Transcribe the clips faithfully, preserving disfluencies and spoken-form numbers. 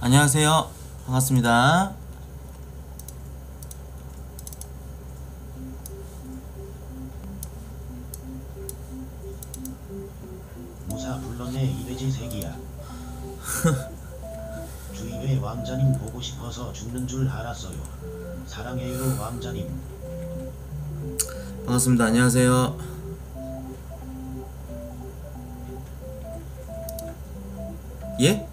안녕하세요. 반갑습니다. 모사 불러내 이래지 색이야. 주위의 왕자님 보고 싶어서 죽는 줄 알았어요. 사랑해요 왕자님. 반갑습니다. 안녕하세요. 예?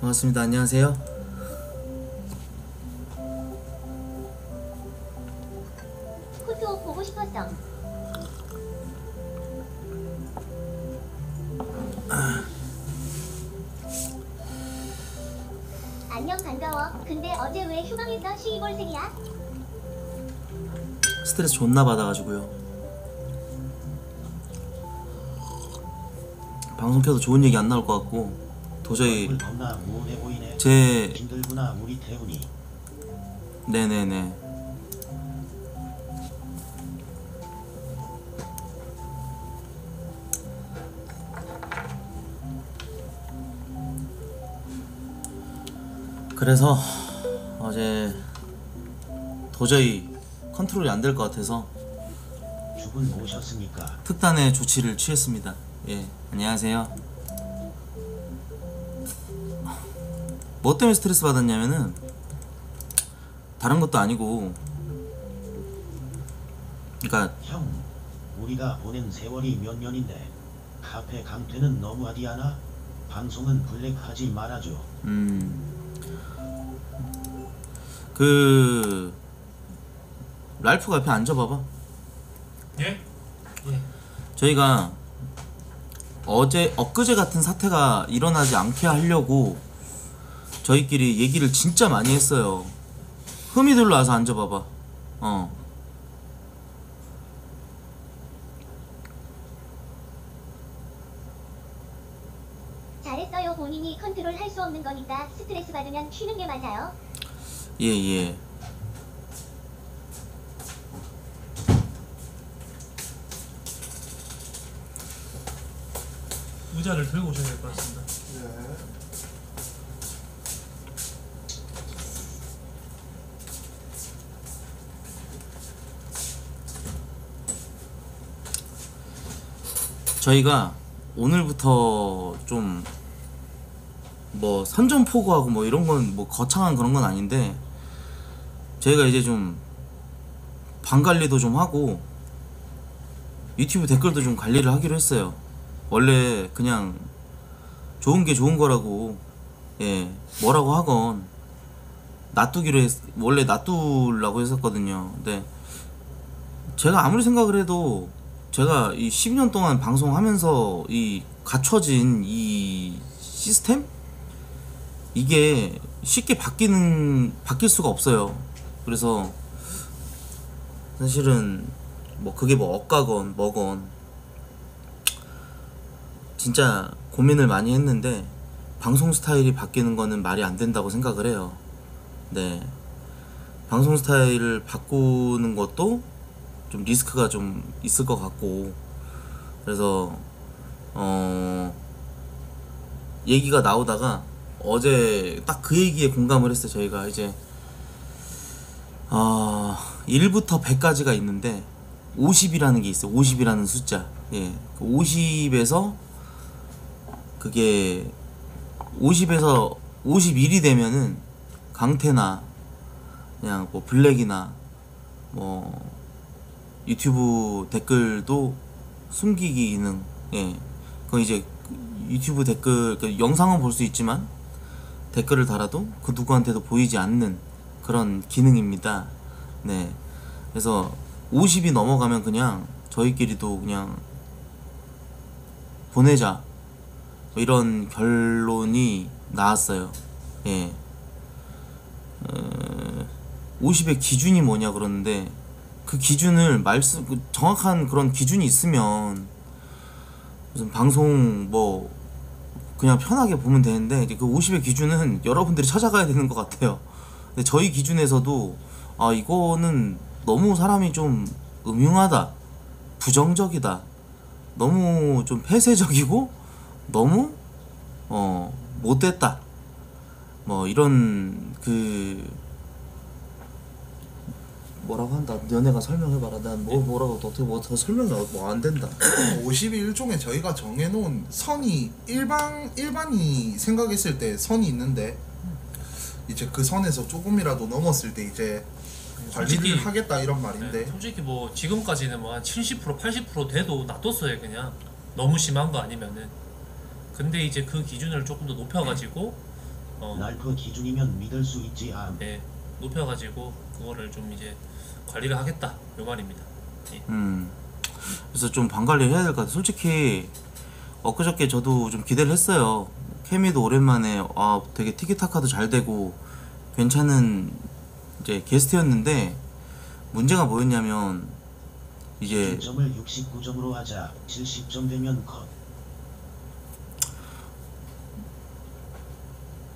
반갑습니다. 안녕하세요. 후교 보고 싶었어. 안녕 반가워. 근데 어제 왜 휴방했어? 시기골색이야? 스트레스 존나 받아가지고요. 방송 켜도 좋은 얘기 안 나올 것 같고 도저히 제 힘들구나 우리 태훈이. 네네네. 그래서 어제 도저히 컨트롤이 안 될 것 같아서 죽은 오셨습니까? 특단의 조치를 취했습니다. 예, 안녕하세요. 뭐 때문에 스트레스 받았냐면은 다른 것도 아니고, 그러니까 형, 우리가 보낸 세월이 몇 년인데 카페 강퇴는 너무 하디 않아? 방송은 블랙하지 말아줘. 음, 그 랄프가 옆에 앉아봐봐. 예? 예. 저희가 어제 엊그제 같은 사태가 일어나지 않게 하려고 저희끼리 얘기를 진짜 많이 했어요. 흠이들로 와서 앉아봐봐. 어. 잘했어요. 본인이 컨트롤 할 수 없는 거니까 스트레스 받으면 쉬는 게 맞아요. 예예. 예. 의자를 들고 오셔야 될 것 같습니다. 네. 저희가 오늘부터 좀 뭐 선전포고하고 뭐 이런 건 뭐 거창한 그런 건 아닌데, 저희가 이제 좀 방 관리도 좀 하고 유튜브 댓글도 좀 관리를 하기로 했어요. 원래 그냥 좋은 게 좋은 거라고, 예, 뭐라고 하건 놔두기로 했, 원래 놔두려고 했었거든요. 근데 제가 아무리 생각을 해도 제가 이 십 년 동안 방송하면서 이 갖춰진 이 시스템? 이게 쉽게 바뀌는, 바뀔 수가 없어요. 그래서 사실은 뭐 그게 뭐 억가건 뭐건 진짜 고민을 많이 했는데 방송 스타일이 바뀌는 거는 말이 안 된다고 생각을 해요. 네, 방송 스타일을 바꾸는 것도 좀 리스크가 좀 있을 것 같고, 그래서 어 얘기가 나오다가 어제 딱 그 얘기에 공감을 했어요. 저희가 이제 어 일부터 백까지가 있는데 오십이라는 게 있어요. 오십이라는 숫자. 예, 오십에서 그게 오십에서 오십일이 되면은 강태나 그냥 뭐 블랙이나 뭐 유튜브 댓글도 숨기기 기능, 예, 그 이제 유튜브 댓글, 그러니까 영상은 볼 수 있지만 댓글을 달아도 그 누구한테도 보이지 않는 그런 기능입니다. 네, 그래서 오십이 넘어가면 그냥 저희끼리도 그냥 보내자 이런 결론이 나왔어요. 예. 어, 오십의 기준이 뭐냐 그러는데, 그 기준을 말씀, 그 정확한 그런 기준이 있으면 무슨 방송 뭐 그냥 편하게 보면 되는데, 그 오십의 기준은 여러분들이 찾아가야 되는 것 같아요. 근데 저희 기준에서도 아 이거는 너무 사람이 좀 음흉하다, 부정적이다, 너무 좀 폐쇄적이고 너무 어 못됐다 뭐 이런 그 뭐라고 한다. 너네가 설명해봐라. 난 뭐 뭐라고 어떻게 뭐 더 설명이 뭐 안 된다. 오십이 일종의 저희가 정해놓은 선이 일반 일반이 생각했을 때 선이 있는데 이제 그 선에서 조금이라도 넘었을 때 이제 관리를 솔직히, 하겠다 이런 말인데. 네, 솔직히 뭐 지금까지는 뭐 한 칠십 퍼센트 팔십 퍼센트 돼도 놔뒀어요 그냥. 너무 심한 거 아니면은. 근데 이제 그 기준을 조금 더 높여가지고 어, 날 그 기준이면 믿을 수 있지 않. 네, 높여가지고 그거를 좀 이제 관리를 하겠다 요 말입니다. 네. 음, 그래서 좀 반관리를 해야 될 것 같아요. 솔직히 엊그저께 저도 좀 기대를 했어요. 케미도 오랜만에 아 되게 티키타카도 잘 되고 괜찮은 이제 게스트였는데 문제가 뭐였냐면 이제 점을 육십구 점으로 하자. 칠십 점 되면 컷.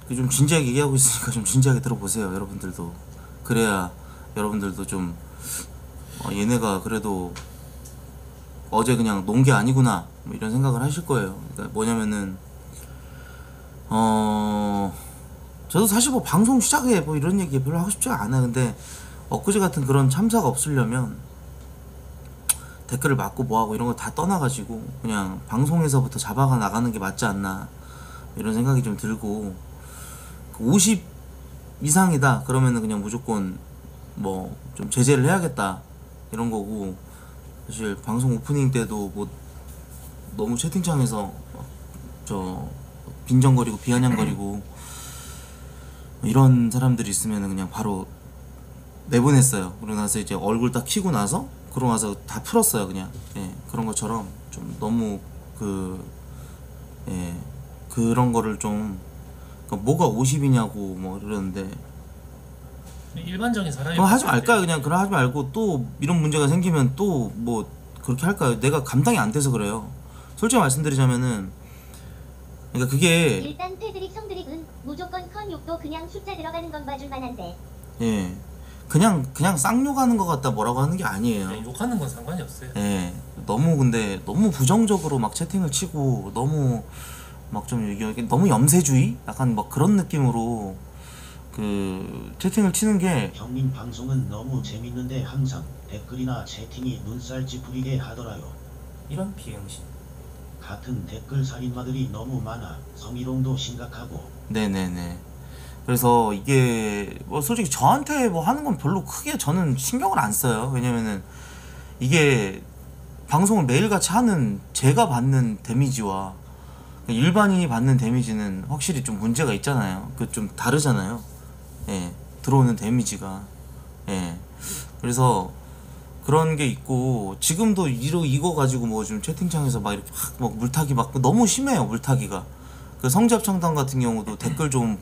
좀 진지하게 얘기하고 있으니까 좀 진지하게 들어보세요 여러분들도. 그래야 여러분들도 좀 어, 얘네가 그래도 어제 그냥 논 게 아니구나 뭐 이런 생각을 하실 거예요. 그러니까 뭐냐면은 어 저도 사실 뭐 방송 시작에 뭐 이런 얘기 별로 하고 싶지 않아. 근데 엊그제 같은 그런 참사가 없으려면 댓글을 막고 뭐하고 이런 거 다 떠나가지고 그냥 방송에서부터 잡아가 나가는 게 맞지 않나 이런 생각이 좀 들고, 오십 이상이다 그러면은 그냥 무조건 뭐 좀 제재를 해야겠다 이런 거고, 사실 방송 오프닝 때도 뭐 너무 채팅창에서 저 빈정거리고 비아냥거리고 이런 사람들이 있으면은 그냥 바로 내보냈어요. 그러고 나서 이제 얼굴 딱 키고 나서 그러고 나서 다 풀었어요 그냥. 예, 그런 것처럼 좀 너무 그 예, 그런 거를 좀 그러니까 뭐가 오십이냐고 뭐 이러는데 일반적인 사람이 그럼 하지 말까요? 그냥 그럼 하지 말고 또 이런 문제가 생기면 또 뭐 그렇게 할까요? 내가 감당이 안 돼서 그래요. 솔직히 말씀드리자면은 그러니까 그게 일단 패드릭 성드릭은 무조건 컷. 욕도 그냥 숫자 들어가는 건 봐줄 만한데. 예, 그냥 그냥 쌍욕하는 것 같다 뭐라고 하는 게 아니에요. 네, 욕하는 건 상관이 없어요. 예, 너무 근데 너무 부정적으로 막 채팅을 치고 너무 막 좀 얘기 너무 염세주의 약간 막 그런 느낌으로 그 채팅을 치는 게. 형님 방송은 너무 재밌는데 항상 댓글이나 채팅이 눈살 찌푸리게 하더라요. 이런 비행신. 같은 댓글 살인마들이 너무 많아. 성희롱도 심각하고. 네네네. 그래서 이게 뭐 솔직히 저한테 뭐 하는 건 별로 크게 저는 신경을 안 써요. 왜냐면은 이게 방송을 매일같이 하는 제가 받는 데미지와 일반인이 받는 데미지는 확실히 좀 문제가 있잖아요. 그 좀 다르잖아요. 예, 들어오는 데미지가. 예, 그래서 그런 게 있고 지금도 이러 이거 가지고 뭐 좀 채팅창에서 막 이렇게 막, 막 물타기 막 너무 심해요 물타기가. 그 성잡창단 같은 경우도 댓글 좀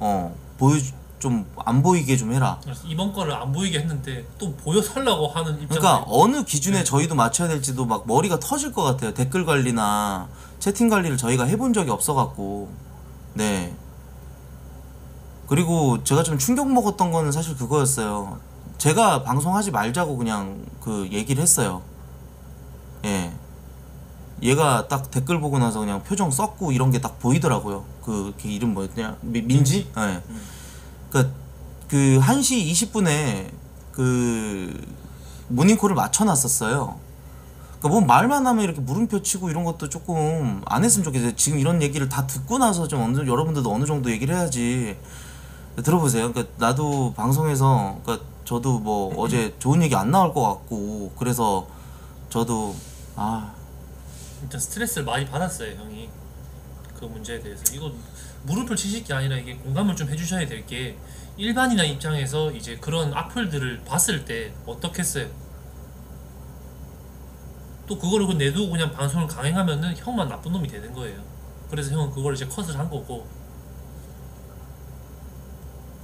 어 보여 좀 안 보이게 좀 해라. 이번 거를 안 보이게 했는데 또 보여달라고 하는 입장. 그러니까 어느 기준에 네. 저희도 맞춰야 될지도 막 머리가 터질 것 같아요. 댓글 관리나 채팅 관리를 저희가 해본 적이 없어갖고. 네. 그리고 제가 좀 충격 먹었던 거는 사실 그거였어요. 제가 방송하지 말자고 그냥 그 얘기를 했어요. 예. 얘가 딱 댓글 보고 나서 그냥 표정 썼고 이런 게 딱 보이더라고요. 그 걔 이름 뭐였냐? 미, 민지? 예. 네. 음. 그러니까 그 한 시 이십 분에 그 모닝콜을 맞춰놨었어요. 그러니까 뭐 말만 하면 이렇게 물음표 치고 이런 것도 조금 안 했으면 좋겠어요. 지금 이런 얘기를 다 듣고 나서 좀 어느, 여러분들도 어느 정도 얘기를 해야지. 들어보세요. 그러니까 나도 방송에서 그러니까 저도 뭐 어제 좋은 얘기 안 나올 것 같고 그래서 저도 아 진짜 스트레스를 많이 받았어요 형이. 그 문제에 대해서 이거 무릎을 치실 게 아니라 이게 공감을 좀 해주셔야 될 게 일반인의 입장에서 이제 그런 악플들을 봤을 때 어떻겠어요? 또 그거를 내두고 그냥 방송을 강행하면은 형만 나쁜 놈이 되는 거예요. 그래서 형은 그걸 이제 컷을 한 거고.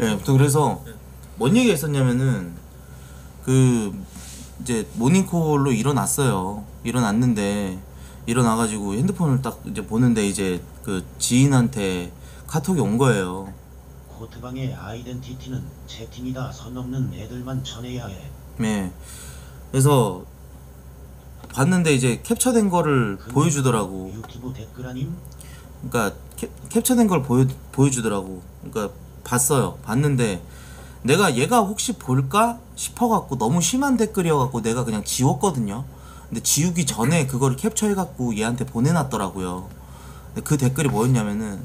예, 또 그래서 네. 뭔 얘기가 있었냐면은 그 이제 모닝콜로 일어났어요. 일어났는데 일어나가지고 핸드폰을 딱 이제 보는데 이제 그 지인한테 카톡이 온 거예요. 고트방의 아이덴티티는 채팅이다. 선 넘는 애들만 쳐내야 해. 네. 그래서 봤는데 이제 캡처된 거를 그 보여주더라고. 유튜브 댓글 아님? 그러니까 캡, 캡처된 걸 보여, 보여주더라고. 그러니까 봤어요. 봤는데 내가 얘가 혹시 볼까 싶어갖고 너무 심한 댓글이어갖고 내가 그냥 지웠거든요. 근데 지우기 전에 그거를 캡처해갖고 얘한테 보내놨더라고요. 근데 그 댓글이 뭐였냐면은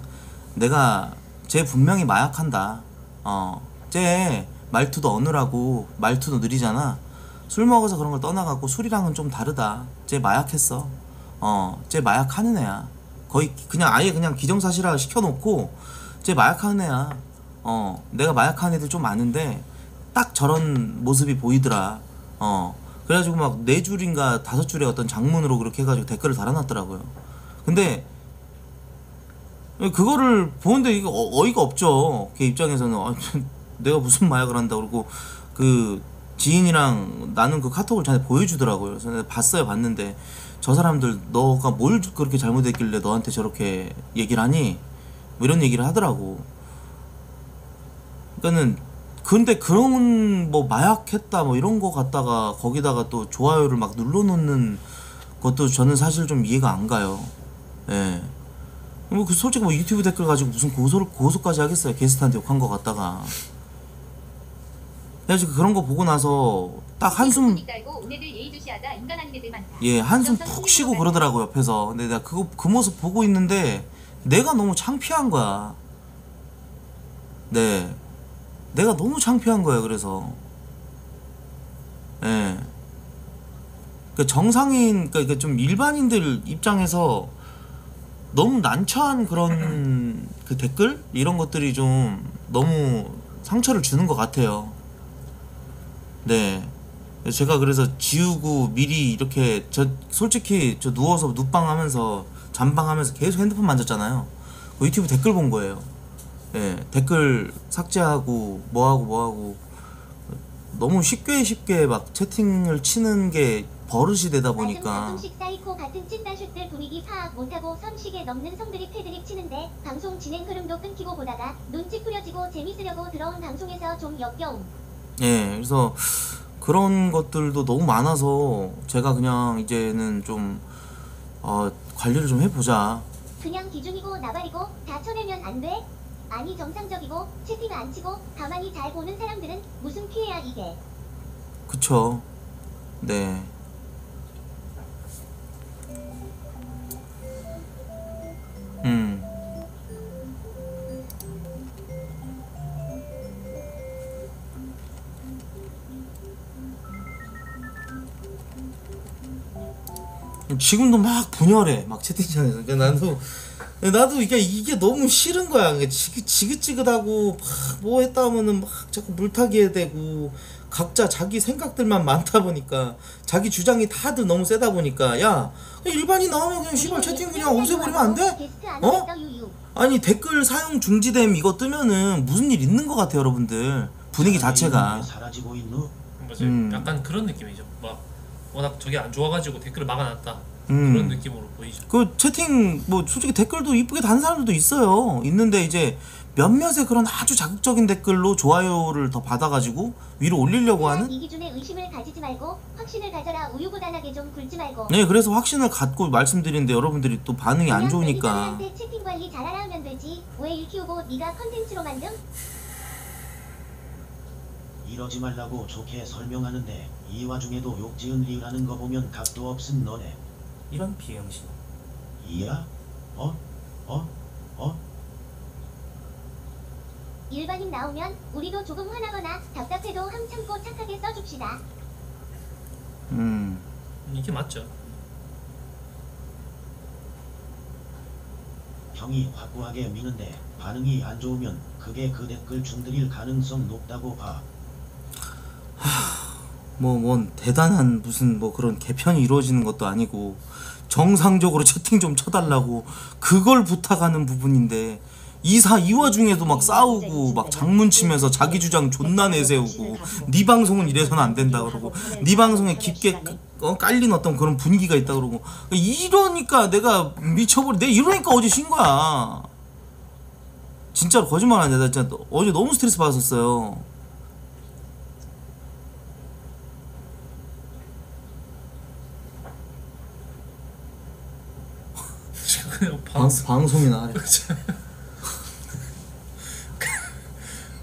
내가 쟤 분명히 마약한다. 어, 쟤 말투도 어눌하고 말투도 느리잖아. 술 먹어서 그런 걸 떠나갖고 술이랑은 좀 다르다. 쟤 마약했어. 어, 쟤 마약하는 애야. 거의 그냥 아예 그냥 기정사실화 시켜놓고 쟤 마약하는 애야. 어, 내가 마약하는 애들 좀 많은데 딱 저런 모습이 보이더라. 어, 그래가지고 막 네 줄인가 다섯 줄의 어떤 장문으로 그렇게 해가지고 댓글을 달아놨더라고요. 근데 그거를 보는데 이거 어이가 없죠. 걔 입장에서는. 아, 내가 무슨 마약을 한다. 그러고 그 지인이랑 나는 그 카톡을 전에 보여주더라고요. 그래서 내가 봤어요. 봤는데 저 사람들 너가 뭘 그렇게 잘못했길래 너한테 저렇게 얘기를 하니? 뭐 이런 얘기를 하더라고. 그러니까는 근데 그런 뭐 마약했다 뭐 이런 거 갖다가 거기다가 또 좋아요를 막 눌러놓는 것도 저는 사실 좀 이해가 안 가요. 예. 뭐 그 솔직히 뭐 유튜브 댓글 가지고 무슨 고소를 고소까지 하겠어요. 게스트한테 욕한 거 같다가. 그래서 그런 거 보고 나서 딱 한숨 예 한숨 푹 쉬고 그러더라고 옆에서. 근데 내가 그거 그 모습 보고 있는데 내가 너무 창피한 거야. 네, 내가 너무 창피한 거야. 그래서 예, 그 정상인 그러니까 좀 일반인들 입장에서 너무 난처한 그런 그 댓글 이런 것들이 좀 너무 상처를 주는 것 같아요. 네, 제가 그래서 지우고 미리 이렇게 저 솔직히 저 누워서 눕방하면서 잠방하면서 계속 핸드폰 만졌잖아요. 그 유튜브 댓글 본 거예요. 네, 댓글 삭제하고 뭐하고 뭐하고 너무 쉽게 쉽게 막 채팅을 치는 게 버릇이 되다 보니까. 섬식 사이코 같은 찐따 슛들 분위기 파악 못하고 섬식에 넘는 성들이 패드립 치는데 방송 진행 흐름도 끊기고 보다가 눈치 뿌려지고 재밌으려고 들어온 방송에서 좀 역겨움. 예, 그래서 그런 것들도 너무 많아서 제가 그냥 이제는 좀 어, 관리를 좀 해보자. 그냥 기준이고 나발이고 다 쳐내면 안 돼? 아니 정상적이고 채팅 안 치고 가만히 잘 보는 사람들은 무슨 피해야 이게? 그쵸. 네. 음. 지금도 막 분열해. 막 채팅창에서. 그러니까 나도 나도 이게 이게 너무 싫은 거야. 그러니까 지긋, 지긋지긋하고 막 뭐 했다 하면은 막 자꾸 물타기에 대고 각자 자기 생각들만 많다 보니까 자기 주장이 다들 너무 세다 보니까 야 일반인 나오면 그냥 시발 채팅 그냥 없애버리면 안 돼? 어? 아니 댓글 사용 중지됨 이거 뜨면은 무슨 일 있는 것 같아요 여러분들. 분위기 자체가 사라지고 있노? 음. 약간 그런 느낌이죠. 막 워낙 저게 안 좋아가지고 댓글을 막아놨다. 음. 그런 느낌으로 보이죠. 그 채팅 뭐 솔직히 댓글도 이쁘게 다는 사람들도 있어요. 있는데 이제 몇몇의 그런 아주 자극적인 댓글로 좋아요를 더 받아가지고 위로 올리려고 하는. 이 기준에 의심을 가지지 말고 확신을 가져라. 우유부단하게 좀 굴지 말고. 네, 그래서 확신을 갖고 말씀드리는데 여러분들이 또 반응이 안 좋으니까. 그냥 채팅 관리 잘하라 하면 되지. 왜 일 키우고 네가 컨텐츠로 만듦? 이러지 말라고 좋게 설명하는데 이 와중에도 욕지은 리라는 거 보면 각도 없은 너네. 이런 비영신. 이야? 어? 어? 어? 일반인 나오면 우리도 조금 화나거나 답답해도 함 참고 착하게 써줍시다. 음, 이게 맞죠. 형이 확고하게 미는데 반응이 안 좋으면 그게 그 댓글 중들일 가능성 높다고 봐. 하... 뭐 뭔 대단한 무슨 뭐 그런 개편이 이루어지는 것도 아니고 정상적으로 채팅 좀 쳐달라고 그걸 부탁하는 부분인데 이사 이 와중에도 막 싸우고 막 장문치면서 자기 주장 존나 내세우고 네 방송은 이래서는 안 된다 그러고 네 방송에 깊게 깔린 어떤 그런 분위기가 있다 그러고 이러니까 내가 미쳐버려. 내 이러니까 어제 쉰 거야. 진짜로 거짓말 아니야. 나 진짜 어제 너무 스트레스 받았었어요. 그냥 방, 방송이나 하래.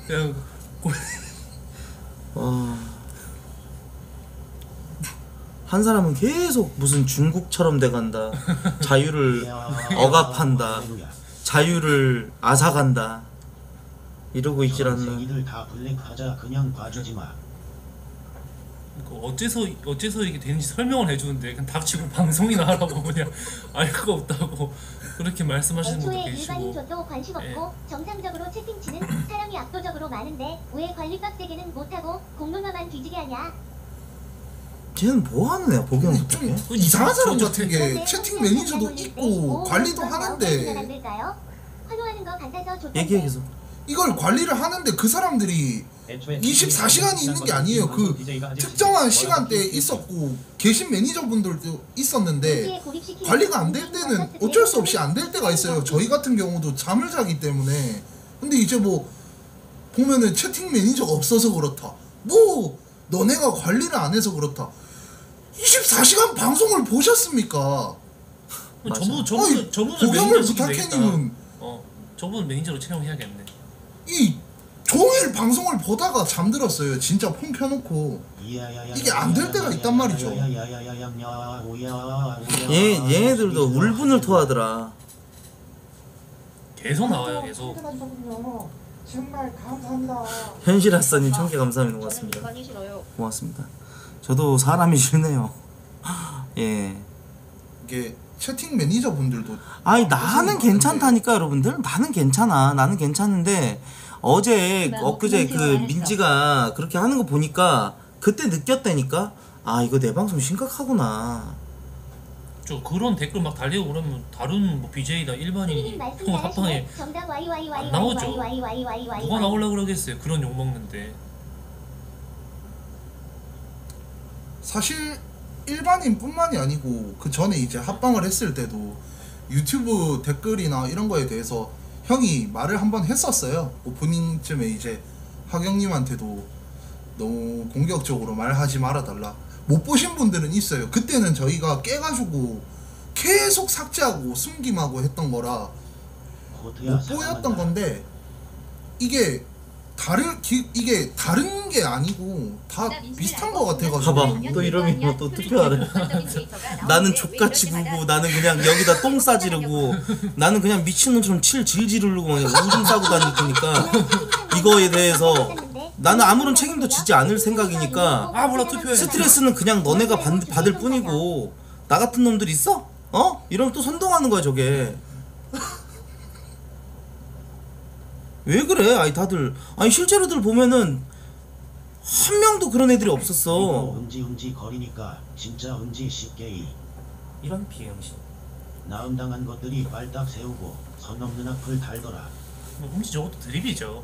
그냥 와. 한 사람은 계속 무슨 중국처럼 돼간다. 자유를 억압한다. 자유를 앗아간다. 이러고 있질 않나. 이들 다 블랙하자. 그냥 봐주지 마. 그러니까 어째서 어째서 이게 되는지 설명을 해주는데 그냥 닥치고 방송이나 하라고 그냥 알 거 없다고 그렇게 말씀하시는 분도 계시고. 애초에 일반인조도 관심 없고 예. 정상적으로 채팅치는 사람이 압도적으로 많은데 왜 관리 빡세게는 못하고 공론화만 뒤지게 하냐. 쟤는 뭐 하는 애야 보기에는. 어떻게 이상한 사람 같은 게 채팅 매니저도 있고 관리도 하는데. 환호하는 거 같아서 좋던데. 얘기해 계속. 이걸 관리를 하는데 그 사람들이 이십사 시간이 있는 게 아니에요. 그 특정한 시간대에 있었고 계신 매니저분들도 있었는데 관리가 안 될 때는 어쩔 수 없이 안 될 때가 있어요. 저희 같은 경우도 잠을 자기 때문에. 근데 이제 뭐 보면은 채팅 매니저가 없어서 그렇다, 뭐 너네가 관리를 안 해서 그렇다. 이십사 시간 방송을 보셨습니까? 저분 저분 저분 고경을 부탁해님은 어 저분 매니저로 채용해야겠네. 이 종일 방송을 보다가 잠들었어요. 진짜 폰 켜놓고. 이게 안 될 때가 있단 말이죠. 얘, 얘네들도 울분을 토하더라. 계속 나와요. 계속. 정말 감사합니다. 현실아싸님 천 개 감사합니다. 고맙습니다. 고맙습니다. 저도 사람이 싫네요. 예. 이게 채팅 매니저분들도 아니 나는 괜찮다니까 여러분들. 나는 괜찮아. 나는 괜찮은데 어제 엊그제 그 민지가 그렇게 하는 거 보니까 그때 느꼈다니까. 아 이거 내 방송 심각하구나. 저 그런 댓글 막 달리고 그러면 다른 뭐 비제이나 일반인 형 합방에 안 나오죠. 누가 나오려고 그러겠어요. 그런 욕 먹는데. 사실 일반인뿐만이 아니고 그 전에 이제 합방을 했을 때도 유튜브 댓글이나 이런 거에 대해서 형이 말을 한번 했었어요. 오프닝쯤에 이제 하경님한테도 너무 공격적으로 말하지 말아달라. 못 보신 분들은 있어요. 그때는 저희가 깨가지고 계속 삭제하고 숨김하고 했던 거라 못 보였던 건데 이게 다른 기, 이게 다른 게 아니고 다 비슷한 거 같아가지고. 봐봐 또 이러면 또 투표하래. 나는 족같이 구고 나는 그냥 여기다 똥 싸지르고 나는 그냥 미친놈처럼 칠 질질 흐르고 그냥 우중 싸고 다니니까 이거에 대해서 나는 아무런 책임도 지지 않을 생각이니까 아 몰라 투표해. 스트레스는 그냥 너네가 받, 받을 뿐이고 나 같은 놈들 있어? 어? 이러면 또 선동하는 거야 저게. 왜 그래? 아니 다들 아니 실제로들 보면은 한 명도 그런 애들이 없었어. 이거 응지 응지 거리니까 진짜 응지 쉽게 이런 비응시 나음당한 것들이 발딱 세우고 선 없는 악플 달더라. 응지 저것도 드립이죠.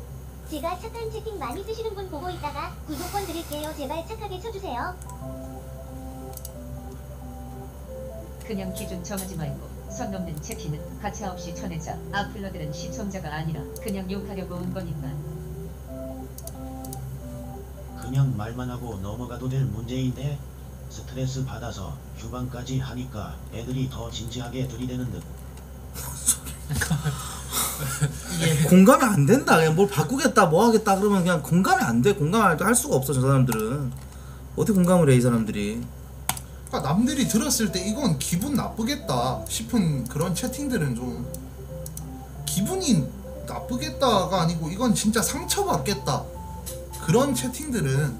제가 착한 채팅 많이 쓰시는 분 보고 있다가 구독권 드릴게요. 제발 착하게 쳐주세요. 그냥 기준 정하지 말고 선 넘는 채팅은 가차 없이 쳐내자. 악플러들은 시청자가 아니라 그냥 욕하려고 온 거니까. 그냥 말만 하고 넘어가도 될 문제인데 스트레스 받아서 휴방까지 하니까 애들이 더 진지하게 들이대는 듯. 예. 공감이 안 된다. 그냥 뭘 바꾸겠다 뭐 하겠다 그러면 그냥 공감이 안 돼. 공감을 할 수가 없어. 저 사람들은 어떻게 공감을 해 이 사람들이. 그러니까 남들이 들었을 때 이건 기분 나쁘겠다 싶은 그런 채팅들은 좀 기분이 나쁘겠다가 아니고 이건 진짜 상처받겠다 그런 채팅들은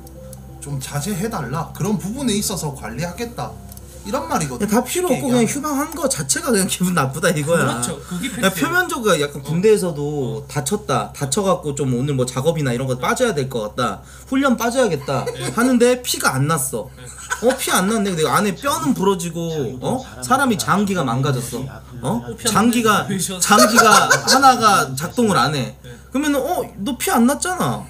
좀 자제해달라. 그런 부분에 있어서 관리하겠다 이런 말이거든. 다 필요 없고 그냥 휴방한 거 자체가 그냥 기분 나쁘다 이거야. 그렇죠. 그게 표면적으로 약간 군대에서도 어. 다쳤다 다쳐갖고 좀 오늘 뭐 작업이나 이런 거 빠져야 될 것 같다 훈련 빠져야겠다 네. 하는데 피가 안 났어. 네. 어 피 안 났네. 근데 안에 뼈는 부러지고 어 사람이 장기가 망가졌어. 어 장기가 장기가 하나가 작동을 안 해. 그러면은 어 너 피 안 났잖아.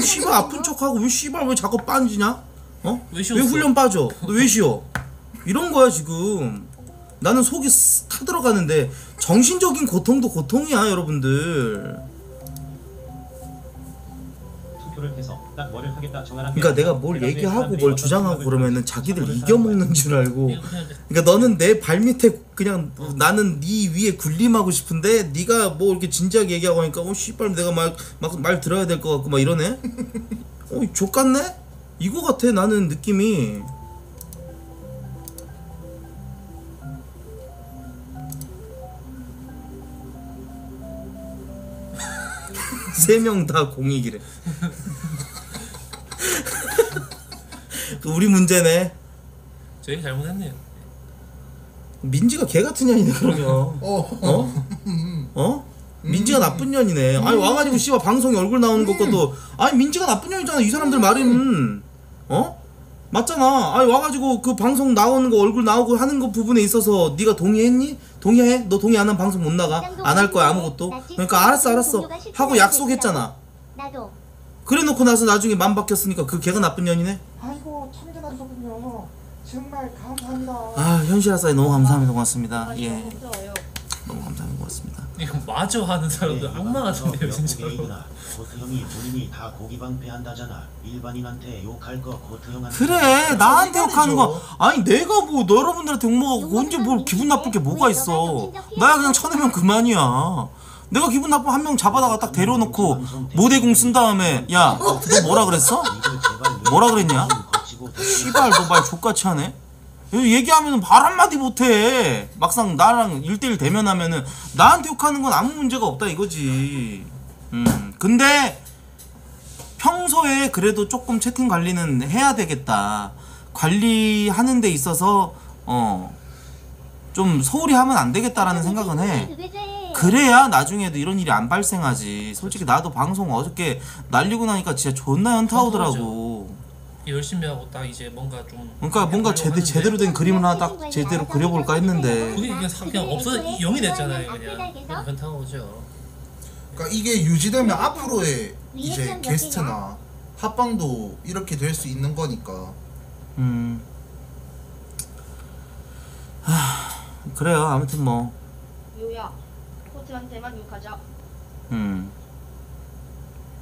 씨발 아픈 척하고 왜 씨발 왜 작업 빠지냐? 어 왜 훈련 빠져? 너 왜 쉬어? 이런 거야 지금. 나는 속이 타들어가는데 정신적인 고통도 고통이야 여러분들. 투표를 해서 하겠다, 뭐를 하겠다, 정하라. 그러니까 내가 뭘 얘기하고 뭘 주장하고 그러면은 자기들 이겨먹는 줄 알고. 그러니까 너는 내 발밑에 그냥 어. 나는 네 위에 군림하고 싶은데 네가 뭐 이렇게 진지하게 얘기하고 하니까 어 씨발 내가 막 막 말 들어야 될 것 같고 막 이러네. 어 족같네? 이거 같아 나는 느낌이. 세 명 다 공익이래. 우리 문제네. 저희 잘못했네요. 민지가 개 같은 년이네 그러면. 어? 어? 어? 음. 민지가 나쁜 년이네. 음. 아니 와가지고 씨발 방송에 얼굴 나오는 음. 것도 아니 민지가 나쁜 년이잖아 이 사람들 말은. 어? 맞잖아. 아니 와가지고 그 방송 나오는 거 얼굴 나오고 하는 거 부분에 있어서 네가 동의했니? 동의해? 너 동의 안 하면 방송 못 나가. 안 할 거야 아무것도. 그러니까 알았어 알았어 하고 약속했잖아. 나도. 그래 놓고 나서 나중에 맘 바뀌었으니까 그 걔가 나쁜 년이네. 아이고 참견하셨군요. 정말 감사합니다. 아 현실 아싸에 너무 감사합니다. 고맙습니다. 아, 예. 너무 감사합니다. 고맙습니다. 이거 마저 하는 사람들 악마 같은데요 진짜로. 고트 형이 본인이 다 고기 방패한다잖아. 일반인한테 욕할 거 고트 형한테. 그래 나한테 욕하는 거. 아니 내가 뭐 여러분들한테 욕먹고 언제 뭘 기분 나쁠 게 뭐가 있어. 나야 그냥 쳐내면 그만이야. 내가 기분 나쁘면 한 명 잡아다가 딱 데려놓고 모대공 쓴 다음에 야 너 뭐라 그랬어? 뭐라 그랬냐? 씨발 너 말 족같이 하네? 얘기하면 말 한마디 못해. 막상 나랑 일대일 대면하면은 나한테 욕하는 건 아무 문제가 없다 이거지. 음 근데 평소에 그래도 조금 채팅 관리는 해야 되겠다. 관리하는 데 있어서 어 좀 소홀히 하면 안 되겠다라는 생각은 해. 그래야 나중에도 이런 일이 안 발생하지. 솔직히 나도 방송 어저께 날리고 나니까 진짜 존나 현타 오더라고. 열심히 하고 딱 이제 뭔가 좀 그러니까 뭔가 제대, 제대로 된 그림을 하나 딱 제대로 그려볼까 했는데 그게 그냥, 그냥 없어 영이 됐잖아요. 그냥 현타 오죠. 그러니까 이게 유지되면 앞으로의 이제 게스트나 합방도 이렇게 될 수 있는 거니까. 음 하... 그래요 아무튼 뭐 요야 코트한테만 욕하자. 음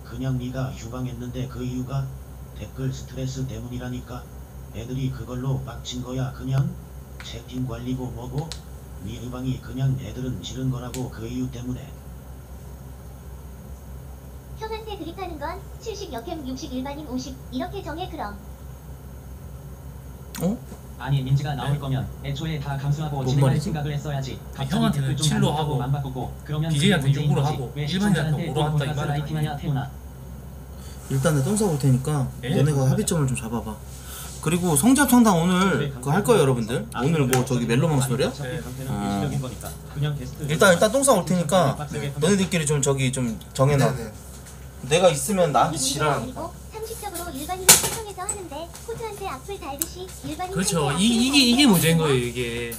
그냥 네가 유방했는데 그 이유가 댓글 스트레스 때문이라니까. 애들이 그걸로 빡친 거야. 그냥 채팅 관리고 뭐고 네 유방이 그냥 애들은 지른 거라고 그 이유 때문에. 형한테 그립하는 건 칠십 역캠 육십 일반인 오십 이렇게 정해 그럼. 어? 아니 민지가 나올 거면 애초에 다 감수하고 진행할 생각을 했어야지. 형한테는 칠로 하고 맘바꾸고 그러면 디제이한테 육으로 하고 일반인한테 오로 한다 이 말이야. 일단 내 똥 싸볼 테니까 너네가 합의점을 좀 잡아봐. 그리고 성지합창단 오늘 그거 할 거예요 여러분들. 오늘 뭐 저기 멜로망스 노래야? 어. 일단 일단 똥 싸올 테니까 너네들끼리 좀 저기 좀 정해놔. 내가 있으면 나한테 지랄하니까. 상식적으로 일반인을 신청해서 하는데 코트한테 악플 달듯이 일반인. 그렇죠. 이, 이게 이게 문제인 거예요 이게.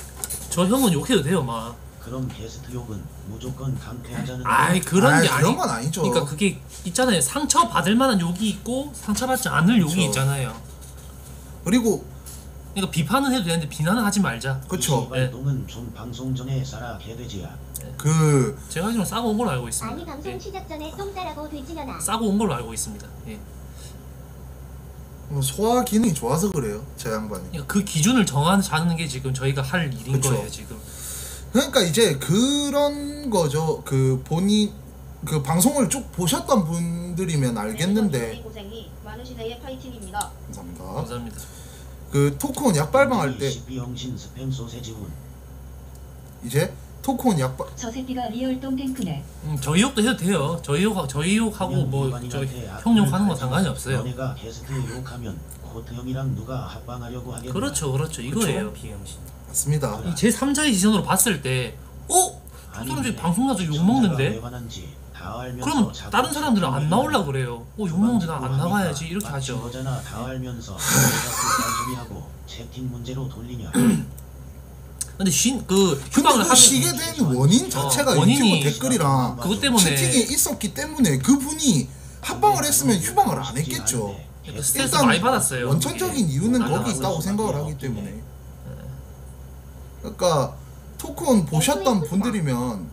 저 형은 욕해도 돼요 막. 그럼 게스트 욕은 무조건 강퇴하자는. 아이 그런 아이, 게 아니. 그런 건 아니죠. 그러니까 그게 있잖아요. 상처 받을 만한 욕이 있고 상처 받지 않을 그쵸. 욕이 있잖아요. 그리고 그러니까 비판은 해도 되는데 비난은 하지 말자. 그렇죠. 발동은 네. 좀 방송 전에 싸라 개돼지야. 네. 그 제가 지금 싸고 온 걸로 알고 있습니다. 아니 방송 시작 전에 똥 싸라고 돼지년아. 싸고 온 걸로 알고 있습니다. 예. 소화 기능이 좋아서 그래요, 제 양반이. 그러니까 그 기준을 정하는 게 지금 저희가 할 일인 그쵸. 거예요 지금. 그러니까 이제 그런 거죠. 그 본인 그 방송을 쭉 보셨던 분들이면 알겠는데. 고생이 많으시네요. 파이팅입니다. 감사합니다. 감사합니다. 그 토크온 약발방 할 때 이제 토크온 약발. 저 새끼가 리얼 똥탱크네. 음 저희 욕도 해도 돼요. 저희 욕 저희 욕하고 뭐 저 형 욕하는 건 상관이 없어요. 내가 게스트 욕하면 고트 형이랑 누가 합방하려고 하겠냐. 그렇죠 그렇죠 이거예요. 비영신. 맞습니다. 이 제삼자의 시선으로 봤을 때 어? 저 사람들이 방송 나서 욕먹는데? 그럼 다른 사람들은 안 나오려고 그래요. 어 욕먹는데 난 안 나가야지 이렇게 하죠. 다 알면서 하고 채팅 문제로 돌리냐. 근데 쉰 그 휴방을 하게 쉬게 된 원인 자체가 어, 유튜브 댓글이랑 그것 때문에 채팅이 있었기 때문에 그분이 합방을 했으면 휴방을 안 했겠죠. 스트레스 많이 받았어요. 원천적인 예. 이유는 거기 아, 있다고 생각을 하기 때문에. 그러니까 토크온 보셨던 분들이면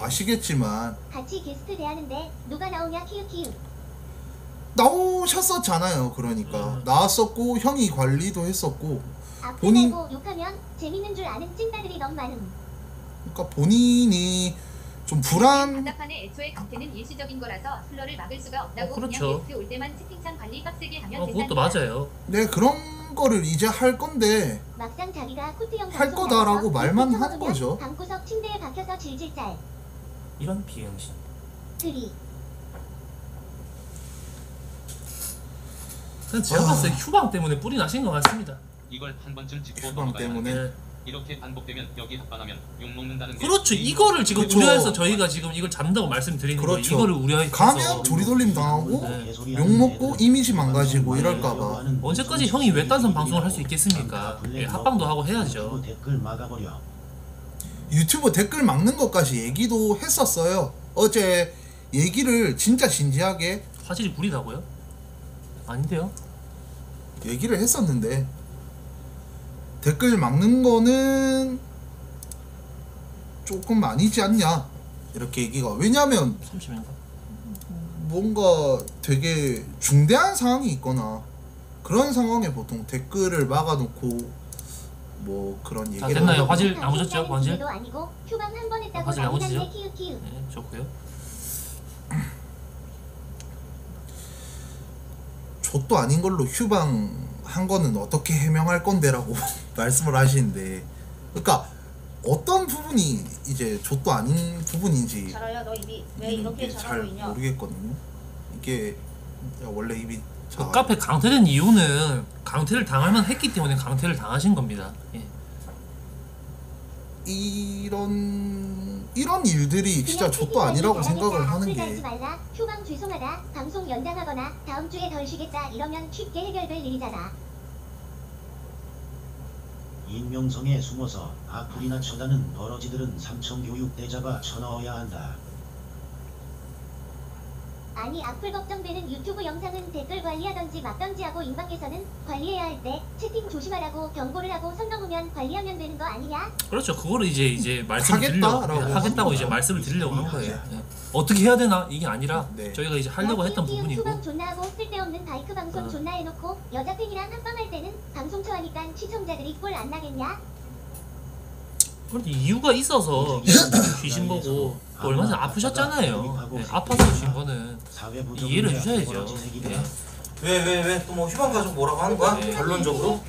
아시겠지만 같이 게스트 대하는데 누가 나오냐 키우키우. 나오셨었잖아요. 그러니까 나왔었고 형이 관리도 했었고 본인 욕하면 재밌는 줄 아는 찐따들이 너무 많음. 그러니까 본인이 좀 불안. 답답하네. 애초에 강태는 일시적인 거라서 슬러를 막을 수가 없다고. 어, 그렇죠. 그냥 올 때만 채팅창 관리 빡세게 하면 어, 그것도 맞아요. 네, 그런 거를 이제 할 건데 막상 자기가 코트형 할 거다라고 말만 한 거죠. 방구석 침대에 박혀서 질질 짤. 이런 비행신. 그리. 그냥 제가 아... 봤을 때 휴방 때문에 뿌리 나신 것 같습니다. 이걸 한 번쯤 짚고 넘어가야 하는데 이렇게 반복되면 여기 합반하면 욕먹는다는 게 그렇죠. 이거를 지금 그렇죠. 우려해서 저희가 지금 이걸 잡는다고 말씀드린 거예요. 그렇죠. 이거를 우려해서 가면 조리돌림 당하고 네. 욕먹고 이미지 망가지고 이럴까봐. 언제까지 형이 외딴선 방송을 할 수 있겠습니까? 예, 합방도 하고 해야죠. 유튜브 댓글 막는 것까지 얘기도 했었어요. 어제 얘기를 진짜 진지하게. 화질이 불이 나고요? 아닌데요? 얘기를 했었는데 댓글 막는 거는 조금 아니지 않냐 이렇게 얘기가. 왜냐면 삼십인가? 뭔가 되게 중대한 상황이 있거나 그런 상황에 보통 댓글을 막아놓고 뭐 그런 얘기를. 자, 됐나요? 화질 안 오셨죠? 화질? 아, 화질 안 오시죠? 네, 좋고요. 좆도 아닌 걸로 휴방 한 거는 어떻게 해명할 건데라고 말씀을 하시는데, 그러니까 어떤 부분이 이제 좆도 아닌 부분인지 잘아야 너 입이 왜 이렇게 잘 보이냐 모르겠거든요. 이게 원래 입이 그 카페 강퇴된 이유는 강퇴를 당할만 했기 때문에 강퇴를 당하신 겁니다. 예. 이런 이런 일들이 진짜 좆도 아니라고 생각을 하는 게. 휴방 죄송하다. 방송 연장하거나 다음 주에 덜 쉬겠다. 이러면 쉽게 해결될 일이잖아. 인명성에 숨어서 악플이나 쳐다는 버러지들은 삼청 교육대자가 쳐넣어야 한다. 아니 악플 걱정되는 유튜브 영상은 댓글 관리하던지 막던지 하고 인방에서는 관리해야 할 때 채팅 조심하라고 경고를 하고 선 넘으면 관리하면 되는 거 아니냐? 그렇죠. 그거를 이제 이제 말씀드리려고 하겠다라고 하겠다고 이제 말씀을 드리려고 한 거예요. 네. 어떻게 해야 되나 이게 아니라 네. 저희가 이제 하려고 했던 부분이고. 휴방 존나 하고 쓸데없는 바이크 방송 존나 해놓고 여자 팬이랑 한방 할 때는 방송처 하니까 시청자들이 꼴 안 나겠냐? 그런데 이유가 있어서 쉬신 거고. 또 얼마 전에 아프셨잖아요. 네, 아파서 주신 거는 이해를 해주셔야죠. 왜 왜 왜 또 뭐 휴방 가족 뭐라고 하는 거야? 네. 결론적으로?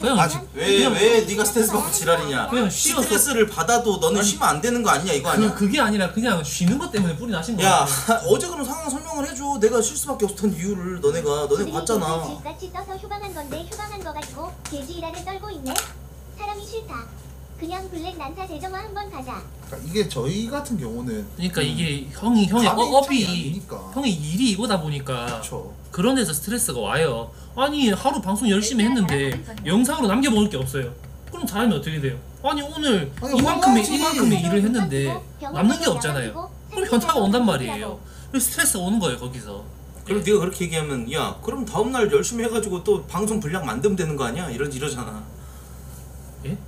그냥 아직 왜 왜 네가 스트레스 받고 지랄이냐? 그냥 쉬어서. 스트레스를 받아도 너는 아니, 쉬면 안 되는 거 아니냐 이거 아니야? 그게 아니라 그냥 쉬는 것 때문에 뿌리 나신 거야. 야 어제 그럼 상황 설명을 해줘. 내가 쉴 수밖에 없었던 이유를 너네가 너네 봤잖아. 질같이 떠서 휴방한 건데 휴방한 거 같고 개지랄을 떨고 있네. 사람이 싫다. 그냥 블랙 난타 대정화 한번 가자. 그러니까 이게 저희 같은 경우는 그러니까 음, 이게 형이 형의 업이 형의 일이 이거다 보니까 그렇죠. 그런 데서 스트레스가 와요. 아니 하루 방송 열심히 했는데 영상으로 남겨먹을 게 없어요. 그럼 잘하면 어떻게 돼요? 아니 오늘 아니, 이만큼의 화장실이. 이만큼의 일을 했는데 남는 게 없잖아요. 그럼 현타가 온단 말이에요. 그래서 스트레스가 오는 거예요 거기서. 그럼 네가 그렇게 얘기하면 야 그럼 다음날 열심히 해가지고 또 방송 분량 만들면 되는 거 아니야? 이러, 이러잖아. 예?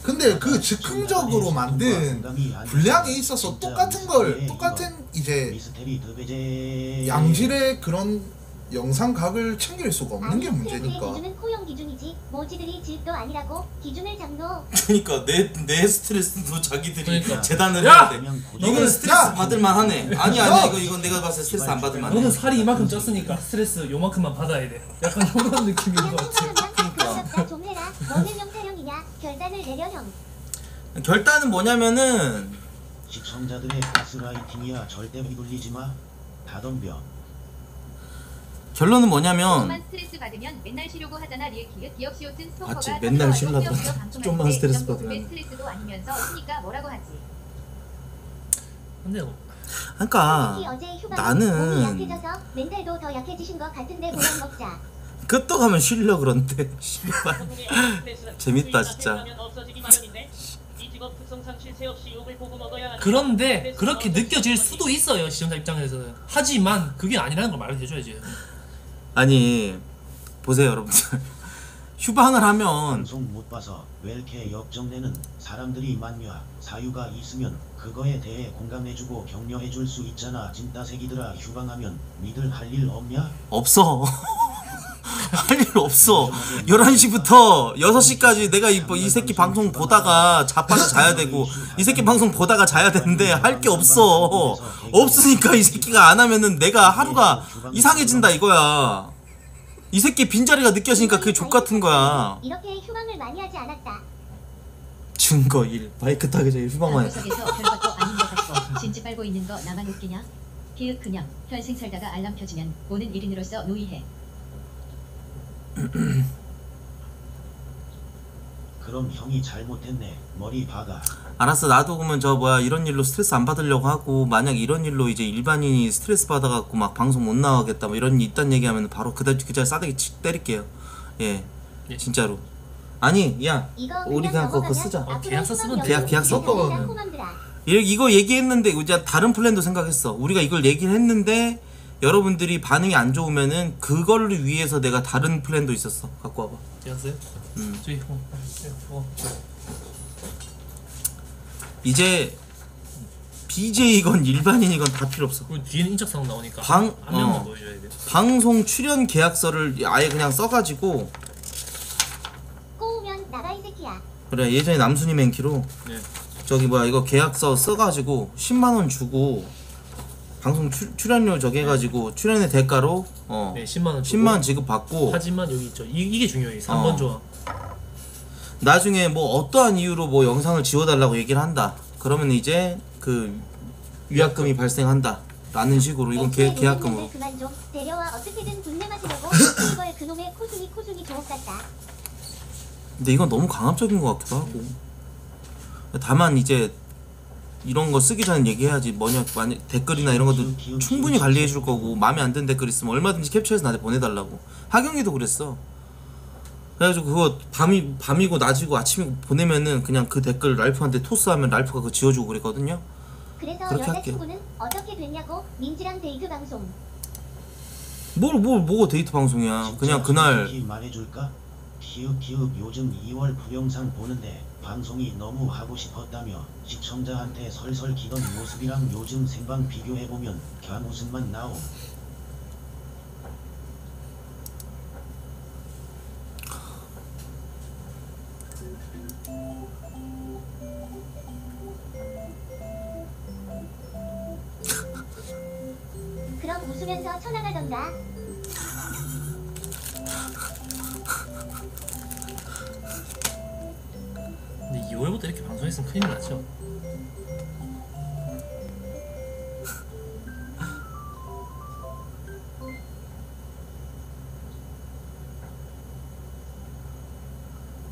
근데 그 즉흥적으로 만든 분량에 있어서 똑같은 걸 똑같은 이제 양질의 그런 영상각을 챙길 수가 없는 게 문제니까. 그러니까 내 내 스트레스도 자기들이 그러니까. 재단을 야! 해야 돼. 이건 스트레스 야! 받을 만하네. 아니 아니 이거 이건 내가 봤을 때 스트레스 안 받을 만해. 너는 살이 이만큼 쪘으니까 스트레스 요만큼만 받아야 돼. 약간 이런 느낌인 것 같아. 그러니까. 너는 영사령이냐? 결단을 내려 형. 결단은 뭐냐면은 시청자들의 가스라이팅이야. 절대 휘둘리지 마. 다 덤벼. 결론은 뭐냐면 조금만 스트레스 받으면 맨날 쉬려고 하잖아. 리액티의 기억 시오튼 스토커가 맨날 쉬려고 좀만 스트레스 받으면 스트레스도 아니면서 쉬니까 뭐라고 하지. 근데 그러니까 나는 몸이 약해져서 멘탈도 더 약해지신 것 같은데 보약 먹자. 끝도 가면 쉬려 그런데 재밌다 진짜. 그런데 그렇게 느껴질 수도 있어요 시청자 입장에서는. 하지만 그게 아니라는 걸 말을 해줘야지. 아니 보세요 여러분들 휴방을 하면 방송 못 봐서 왜 이렇게 역정내는 사람들이 많냐. 사유가 있으면 그거에 대해 공감해주고 격려해줄 수 있잖아. 진짜 새끼들아, 휴방하면 니들 할 일 없냐? 없어. 할 일 없어. 열한 시부터 여섯 시까지 내가 이, 이 새끼 방송 보다가 자빠서 자야 되고, 이 새끼 방송 보다가 자야 되는데 할 게 없어. 없으니까 이 새끼가 안 하면은 내가 하루가 이상해진다 이거야. 이 새끼 빈자리가 느껴지니까 그게 족같은 거야. 이렇게 휴방을 많이 하지 않았다. 증거 일. 마이크 타기 전에 휴방만 했다. 진지 빨고 있는 거 나만 웃기냐? 비읍 그냥 현생 살다가 알람 켜지면 오는 일인으로서 노이해. 그럼 형이 잘못했네. 머리 박아. 알았어. 나도 그러면 저 뭐야 이런 일로 스트레스 안 받으려고 하고, 만약 이런 일로 이제 일반인이 스트레스 받아갖고 막 방송 못 나가겠다 뭐 이런 일 있단 얘기하면 바로 그달 그자리 싸대기 치, 때릴게요. 예, 예. 진짜로. 아니 야, 우리 그냥 그거 쓰자. 어, 계약서 쓰면 계약 계약서 써봐. 이거 얘기했는데 이제 다른 플랜도 생각했어. 우리가 이걸 얘기를 했는데 여러분들이 반응이 안 좋으면은 그걸 위해서 내가 다른 플랜도 있었어. 갖고 와봐. 됐어요? 음. 저기, 어, 어, 이제 비제이건 일반인이건 다 필요 없어. 그 뒤에는 인적사항 나오니까 방, 한 명만 어, 보여줘야 돼. 방송 출연 계약서를 아예 그냥 써가지고 꼬우면 나가 이 새끼야. 그래, 예전에 남순이 맨키로 네. 저기 뭐야 이거 계약서 써가지고 십만 원 주고 방송 추, 출연료 저기 해가지고 출연의 대가로 어 네, 십만 원 주고 십만 원 지급받고. 하지만 여기 있죠, 이, 이게 중요해. 삼 번 어. 조합. 나중에 뭐 어떠한 이유로 뭐 영상을 지워달라고 얘기를 한다. 그러면 이제 그 위약금이 발생한다 라는 식으로. 이건 개, 계약금으로. 그만 좀 데려와. 어떻게든 군내 마시려고. 이거에 그놈의 코순이 코순이 조업 같다. 근데 이건 너무 강압적인 것 같기도 하고. 다만 이제 이런 거 쓰기 전에 얘기해야지. 뭐냐, 만약 댓글이나 이런 것도 충분히 관리해 줄 거고, 마음에 안 드는 댓글 있으면 얼마든지 캡처해서 나한테 보내달라고. 하경이도 그랬어. 그래가지고 그거 밤이, 밤이고 낮이고 아침이고 보내면은 그냥 그 댓글 랄프한테 토스하면 랄프가 그거 지워주고 그랬거든요. 그래서 여자친구는 어떻게 됐냐고. 민지랑 데이트 방송. 뭘, 뭘, 뭐가 데이트 방송이야. 그냥 그날 말해줄까? 기읍 기읍 요즘 이월 부영상 보는데 방송이 너무 하고 싶었다며 시청자한테 설설 기던 모습이랑 요즘 생방 비교해보면 갸 웃음만 나옴. 그럼 웃으면서 쳐나가던가. 근데 이월부터 이렇게 방송했으면 큰일 나죠.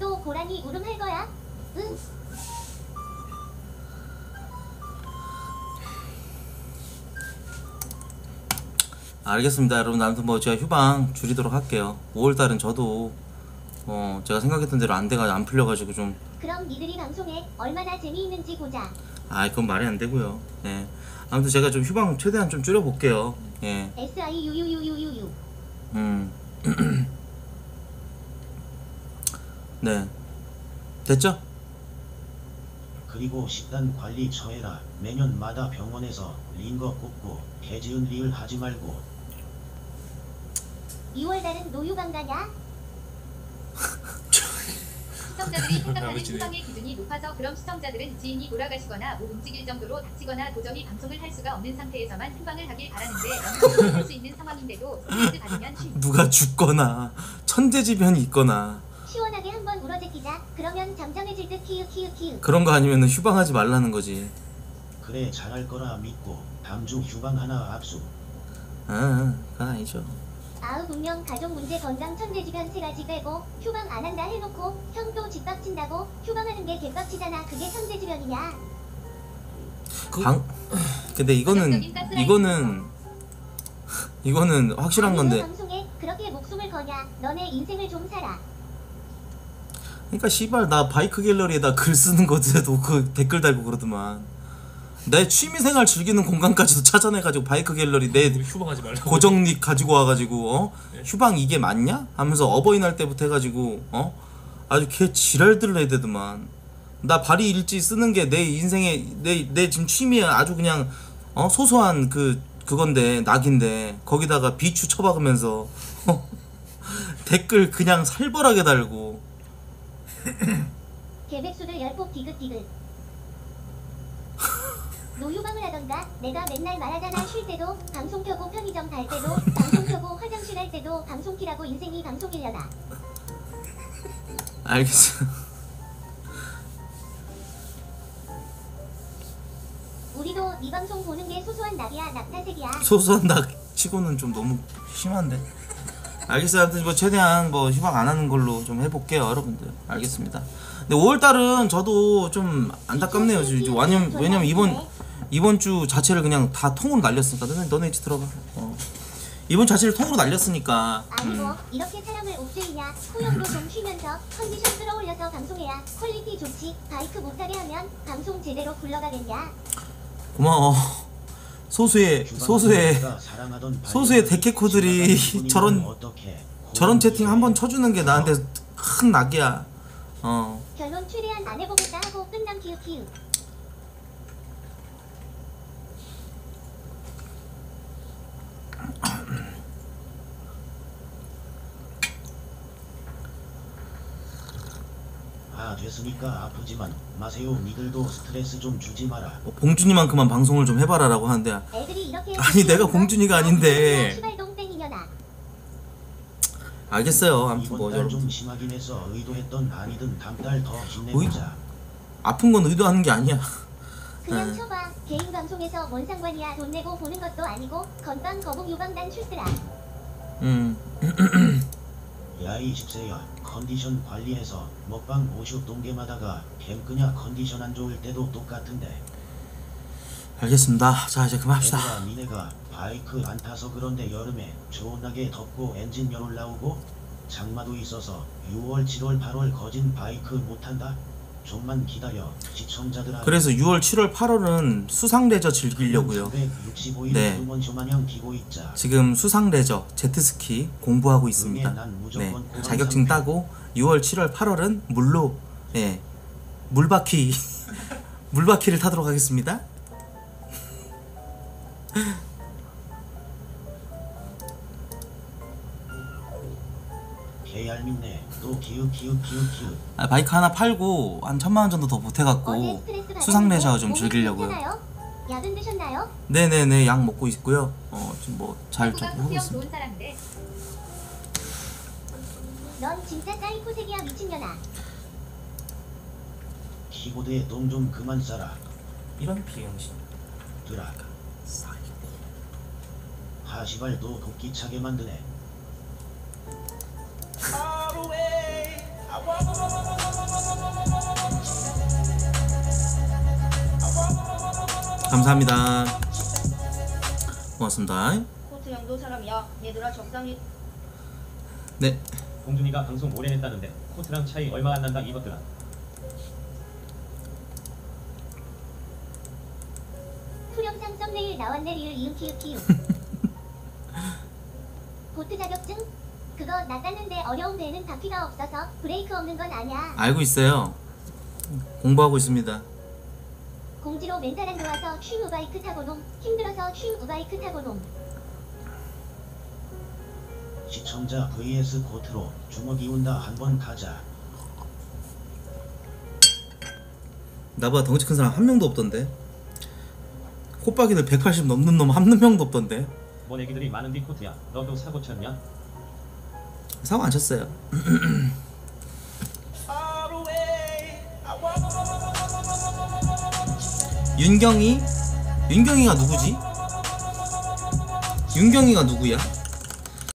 또 고라니 울음할 거야? 응. 알겠습니다 여러분. 아무튼 뭐 제가 휴방 줄이도록 할게요. 오월달은 저도 어 제가 생각했던 대로 안 돼가지고 안 풀려가지고 좀. 그럼 니들이 방송에 얼마나 재미있는지 보자. 아 그건 말이 안 되고요. 예. 아무튼 제가 좀 휴방 최대한 좀 줄여볼게요. 예. 에스 아이 유 유 유 유 유 유. 음. 네. 됐죠? 그리고 식단 관리 처해라. 매년마다 병원에서 링거 꼽고 개지은 리을 하지 말고. 이월달은 노유방 가냐? 시청자들이 생각하는 휴방의 기준이 높아서 그럼 시청자들은 지인이 몰아가시거나 못 움직일 정도로 다치거나 도저히 방송을 할 수가 없는 상태에서만 휴방을 하길 바라는데, 할 수 있는 상황인데도 스트레스 받으면 쉼. 누가 죽거나 천재지변이 있거나 시원하게 한번 울어제끼자. 그러면 잠잠해질 듯. 키읔 키읔 키읔. 그런 거 아니면은 휴방하지 말라는 거지. 그래, 잘할 거라 믿고 다음 주 휴방 하나 압수. 아, 그건 아니죠. 아우 분명 가족 문제 건강 천재지변 세 가지 빼고 휴방 안 한다 해놓고 형도 집박친다고 휴방하는 게 개빡치잖아. 그게 천재지변이냐? 그... 방... 근데 이거는 이거는 이거는 확실한 건데. 방송에 그렇게 목숨을 거냐? 너네 인생을 좀 살아. 그러니까 씨발 나 바이크 갤러리에다 글 쓰는 것에도 그 댓글 달고 그러더만. 내 취미생활 즐기는 공간까지도 찾아내가지고 바이크 갤러리 내 휴방하지 말라고 고정닉 가지고 와가지고 어? 네. 휴방 이게 맞냐? 하면서 어버이날 때부터 해가지고 어? 아주 개 지랄들을 해대더만. 나 발이 일지 쓰는 게 내 인생에 내, 내 지금 취미에 아주 그냥 어? 소소한 그 그건데 낙인데 거기다가 비추 쳐박으면서 어? 댓글 그냥 살벌하게 달고 개백수들 열폭 디귿디귿. 노유방을 하던가. 내가 맨날 말하잖아. 쉴 때도 방송 켜고 편의점 갈 때도 방송 켜고 화장실 할 때도 방송 키라고. 인생이 방송이려나. 알겠어. 우리도 네 방송 보는 게 소소한 낙이야. 낙타색이야. 소소한 낙 치고는 좀 너무 심한데. 알겠어요. 아무튼 뭐 최대한 뭐 휴방 안 하는 걸로 좀 해볼게요, 여러분들. 알겠습니다. 근데 오월달은 저도 좀 안타깝네요. 왜냐면, 왜냐면 이번 이번 주 자체를 그냥 다 통으로 날렸으니까. 너네 너네 이제 들어가. 어. 이번 자체를 통으로 날렸으니까. 아니 뭐 이렇게 사람을 옥죄이냐. 소형도 좀 쉬면서 컨디션 끌어올려서 방송해야 퀄리티 좋지. 바이크 못하게 하면 방송 제대로 굴러가겠냐. 고마워. 소수의 소수의 소수의 데케코들이 저런 저런 채팅 한번 쳐주는 게 나한테 큰 낙이야. 어. 결혼 최대한 안 해보겠다 하고 끝남 키우 키우. 아 됐으니까 아프지만 마세요. 니들도 스트레스 좀 주지 마라. 어, 봉준이만큼만 방송을 좀 해봐라 라고 하는데 애들이 이렇게 아니 내가 봉준이가 아닌데. 알겠어요. 아무튼 뭐 여러분 좀 심하긴 해서 의도했던 아니든 다음 달 더 힘내보자. 아픈 건 의도하는 게 아니야. 그냥 네. 쳐봐. 개인 방송에서 뭔 상관이야. 돈 내고 보는 것도 아니고 건방 거북 유방단 출세라. 음. 야 이십세야 컨디션 관리해서 먹방 오십 동계마다가 갱 그냥 컨디션 안 좋을 때도 똑같은데. 알겠습니다. 자 이제 그만합시다. 애들아, 니네가 바이크 안 타서 그런데 여름에 존나게 덥고 엔진 열 올라오고 장마도 있어서 유월 칠월 팔월 거진 바이크 못한다. 좀만 기다려 시청자들아. 그래서 유월 칠월 팔월은 수상레저 즐기려고요. 네. 지금 수상레저 제트스키 공부하고 있습니다. 네. 자격증 따고 유월 칠월 팔월은 물로 네. 물바퀴 물바퀴를 타도록 하겠습니다. 아, 바이크 하나 팔고 한 천만원 정도 더 보태갖고 수상레저 좀 즐기려고요. 약은 드셨나요? 네네네 약 먹고 있고요. 어 지금 뭐 잘 좀 하고 있습니다. 넌 진짜 사이코색이야 미친년아. 키보드에 똥 좀 그만 싸라. 이런 비영신 들아 사이코 하시발도 도끼 차게 만드네. 감사합니다. 고맙습니다. 코트 영도 사람이야. 얘들아 적당히. 네. 봉준이가 방송 오래 했다는데 코트랑 차이 얼마 안 난다 이것들아. 후렴상 썸네일 나왔네. 리을 이응 키우 키우. 보트 자격증? 그거 나 땄는데 어려운 배는 바퀴가 없어서 브레이크 없는 건 아니야. 알고 있어요. 공부하고 있습니다. 공지로 멘탈 안 좋아서 쉼 우바이크 타고놈. 힘들어서 쉼 우바이크 타고놈. 시청자 vs 코트로 주먹이 온다. 한번 가자. 나보다 덩치 큰 사람 한 명도 없던데. 콧박이들 백팔십 넘는 놈 한 명도 없던데. 뭔 애기들이 많은데 코트야. 너도 사고 쳤냐? 사고 안 쳤어요. 윤경이? 윤경이가 누구지? 윤경이가 누구야?